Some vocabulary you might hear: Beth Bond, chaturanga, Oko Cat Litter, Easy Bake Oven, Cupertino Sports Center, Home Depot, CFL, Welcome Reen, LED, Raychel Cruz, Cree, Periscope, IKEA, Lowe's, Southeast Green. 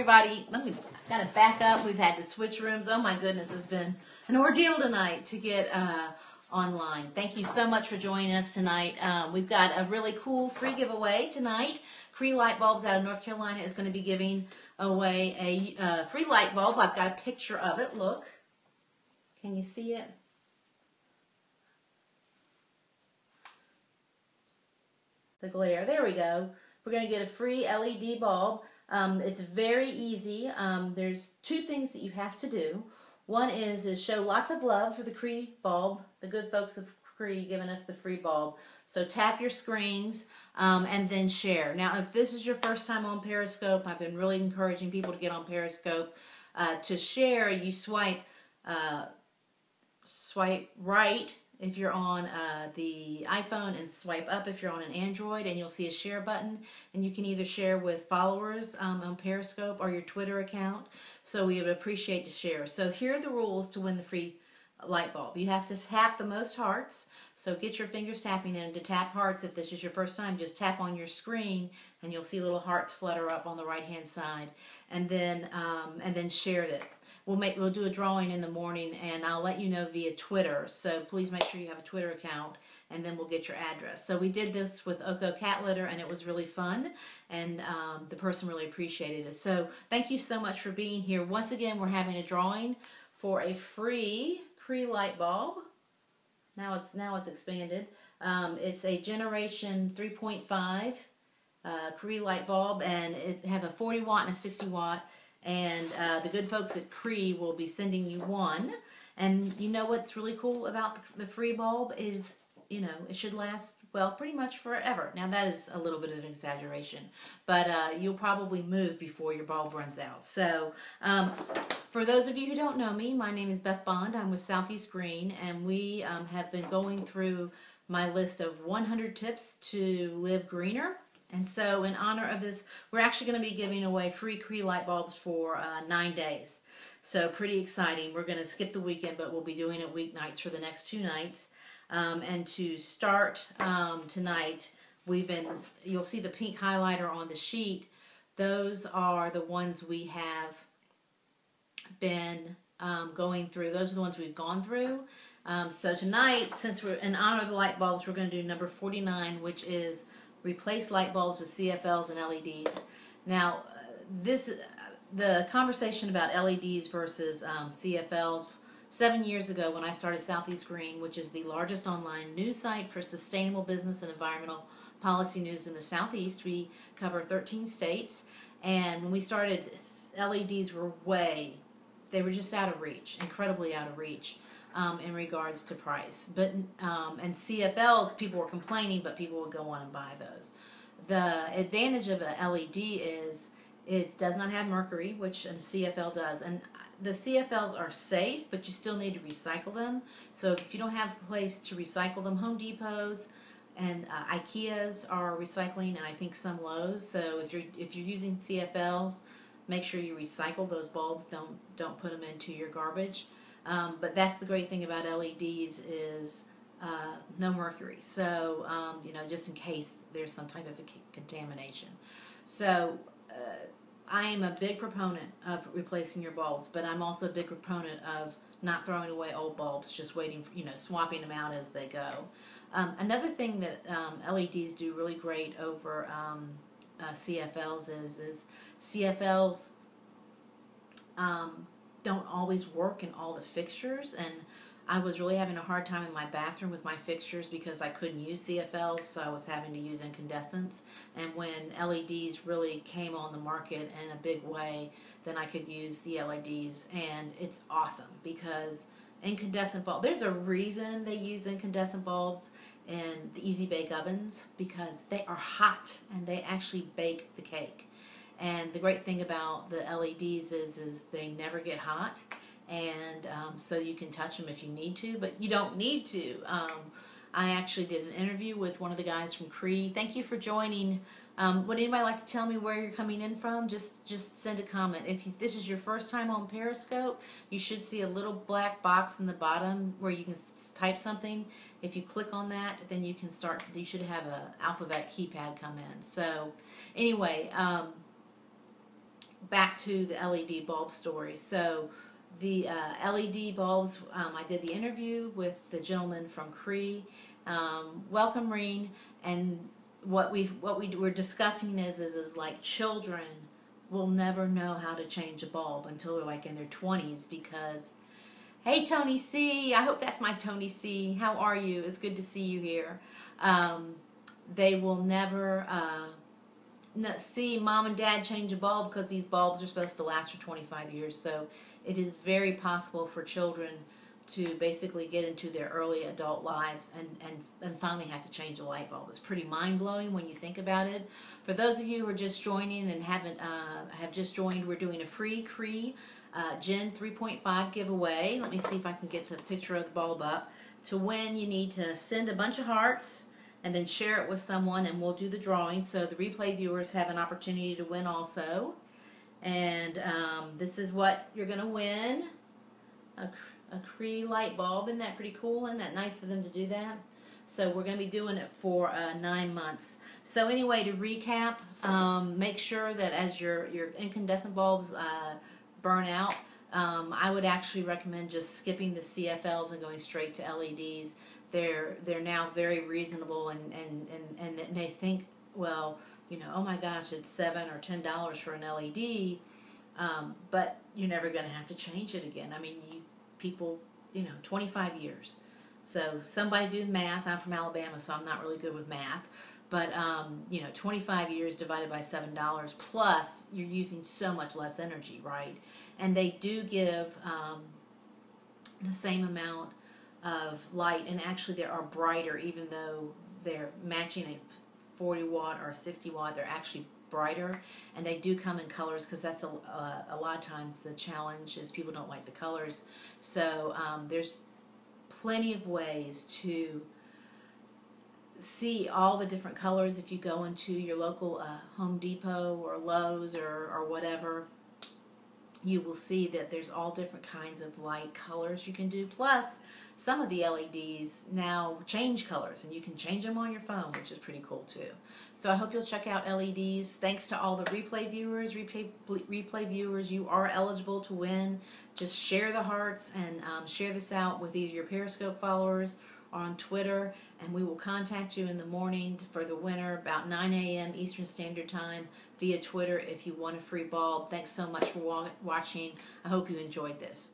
everybody, I gotta back up. We've had to switch rooms. Oh my goodness, it's been an ordeal tonight to get online. Thank you so much for joining us tonight. We've got a really cool free giveaway tonight. Cree Light Bulbs out of North Carolina is going to be giving away a free light bulb. I've got a picture of it. Look. Can you see it? The glare. There we go. We're going to get a free LED bulb. It's very easy. There's two things that you have to do. One is show lots of love for the Cree bulb. The good folks of Cree giving us the free bulb. So tap your screens and then share. Now, if this is your first time on Periscope, I've been really encouraging people to get on Periscope. To share, you swipe right if you're on the iPhone and swipe up if you're on an Android, and you'll see a share button, and you can either share with followers on Periscope or your Twitter account. So we would appreciate to share. So here are the rules to win the free light bulb. You have to tap the most hearts, so get your fingers tapping in. To tap hearts, if this is your first time, just tap on your screen and you'll see little hearts flutter up on the right hand side, and then share it. We'll do a drawing in the morning, and I'll let you know via Twitter, so please make sure you have a Twitter account, and then we'll get your address. So we did this with Oko Cat Litter, and it was really fun, and the person really appreciated it. So thank you so much for being here. Once again, we're having a drawing for a free Cree light bulb. Now it's expanded. It's a generation 3.5 Cree light bulb, and it have a 40 watt and a 60 watt. And the good folks at Cree will be sending you one. And you know what's really cool about the free bulb is, you know, it should last, well, pretty much forever. Now that is a little bit of an exaggeration, but you'll probably move before your bulb runs out. So for those of you who don't know me, my name is Beth Bond. I'm with Southeast Green, and we have been going through my list of 100 tips to live greener. And so in honor of this, we're actually going to be giving away free Cree light bulbs for 9 days. So pretty exciting. We're going to skip the weekend, but we'll be doing it weeknights for the next 2 nights. And to start tonight, you'll see the pink highlighter on the sheet. Those are the ones we have been going through. Those are the ones we've gone through. So tonight, since we're in honor of the light bulbs, we're going to do number 49, which is replace light bulbs with CFLs and LEDs. Now, the conversation about LEDs versus CFLs, 7 years ago when I started Southeast Green, which is the largest online news site for sustainable business and environmental policy news in the Southeast. We cover 13 states, and when we started, LEDs were they were just out of reach, incredibly out of reach. In regards to price, but and CFLs, people were complaining, but people would go on and buy those. The advantage of a LED is it does not have mercury, which a CFL does, and the CFLs are safe, but you still need to recycle them. So if you don't have a place to recycle them, Home Depots and IKEAs are recycling, and I think some Lowe's. So if you're using CFLs, make sure you recycle those bulbs. Don't put them into your garbage. But that's the great thing about LEDs is no mercury. So, you know, just in case there's some type of a contamination. So, I am a big proponent of replacing your bulbs, but I'm also a big proponent of not throwing away old bulbs, just waiting for, you know, swapping them out as they go. Another thing that LEDs do really great over CFLs is CFLs don't always work in all the fixtures, and I was really having a hard time in my bathroom with my fixtures because I couldn't use CFLs, so I was having to use incandescents. And when LEDs really came on the market in a big way, then I could use the LEDs, and it's awesome because incandescent bulbs, there's a reason they use incandescent bulbs in the Easy Bake Ovens, because they are hot and they actually bake the cake. And the great thing about the LEDs is they never get hot, and so you can touch them if you need to, but you don't need to. I actually did an interview with one of the guys from Cree. Thank you for joining. Would anybody like to tell me where you're coming in from? Just send a comment. If this is your first time on Periscope, you should see a little black box in the bottom where you can type something. If you click on that, then you can start. You should have an alphabet keypad come in. So anyway. back to the LED bulb story. So the LED bulbs, I did the interview with the gentleman from Cree, Welcome Reen, and what we were discussing is like children will never know how to change a bulb until they're like in their 20s, because, hey Tony C, I hope that's my Tony C, how are you? It's good to see you here. They will never see mom and dad change a bulb, because these bulbs are supposed to last for 25 years. So it is very possible for children to basically get into their early adult lives and finally have to change a light bulb. It's pretty mind-blowing when you think about it. For those of you who are just joining and have just joined, we're doing a free Cree Gen 3.5 giveaway. Let me see if I can get the picture of the bulb up. To win, you need to send a bunch of hearts and then share it with someone, and we'll do the drawing. So the replay viewers have an opportunity to win also. And this is what you're going to win. A Cree light bulb. Isn't that pretty cool? Isn't that nice of them to do that? So we're going to be doing it for 9 months. So anyway, to recap, make sure that as your incandescent bulbs burn out, I would actually recommend just skipping the CFLs and going straight to LEDs. They're now very reasonable, and they think, well, you know, oh my gosh, it's $7 or $10 for an LED, but you're never going to have to change it again. I mean, people, you know, 25 years. So somebody do math. I'm from Alabama, so I'm not really good with math. But, you know, 25 years divided by $7, plus you're using so much less energy, right? And they do give the same amount of light, and actually they are brighter, even though they're matching a 40 watt or a 60 watt, they're actually brighter, and they do come in colors, because that's a lot of times the challenge is people don't like the colors. So there's plenty of ways to see all the different colors. If you go into your local Home Depot or Lowe's or whatever, you will see that there's all different kinds of light colors you can do. Plus, some of the LEDs now change colors, and you can change them on your phone, which is pretty cool too. So I hope you'll check out LEDs. Thanks to all the replay viewers. Replay viewers, you are eligible to win. Just share the hearts and share this out with either your Periscope followers or on Twitter, and we will contact you in the morning for the winner about 9 a.m. Eastern Standard Time via Twitter if you want a free bulb. Thanks so much for watching. I hope you enjoyed this.